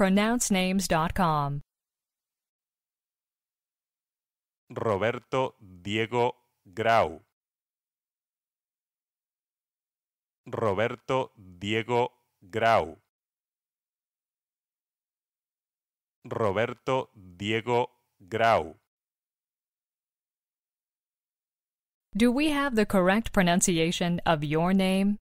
PronounceNames.com. Roberto Diego Grau. Roberto Diego Grau. Roberto Diego Grau. Do we have the correct pronunciation of your name?